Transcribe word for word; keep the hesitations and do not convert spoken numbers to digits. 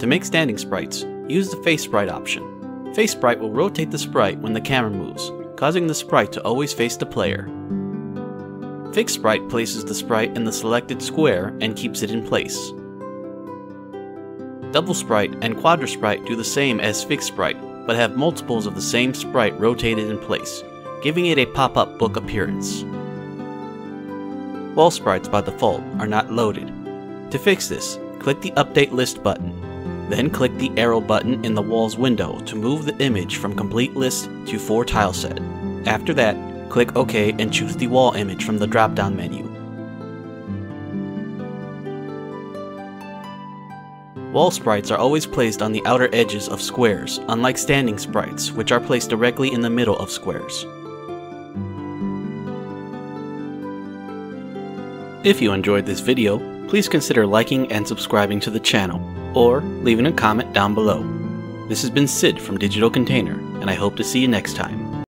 To make standing sprites, use the face sprite option. Face sprite will rotate the sprite when the camera moves, causing the sprite to always face the player. Fixed sprite places the sprite in the selected square and keeps it in place. Double sprite and quadra sprite do the same as fixed sprite, but have multiples of the same sprite rotated in place, giving it a pop-up book appearance. Wall sprites by default are not loaded. To fix this, click the Update List button. Then click the arrow button in the Walls window to move the image from Complete List to For Tile Set. After that, click OK and choose the wall image from the drop-down menu. Wall sprites are always placed on the outer edges of squares, unlike standing sprites, which are placed directly in the middle of squares. If you enjoyed this video, please consider liking and subscribing to the channel, or leaving a comment down below. This has been Sid from Digital Container, and I hope to see you next time.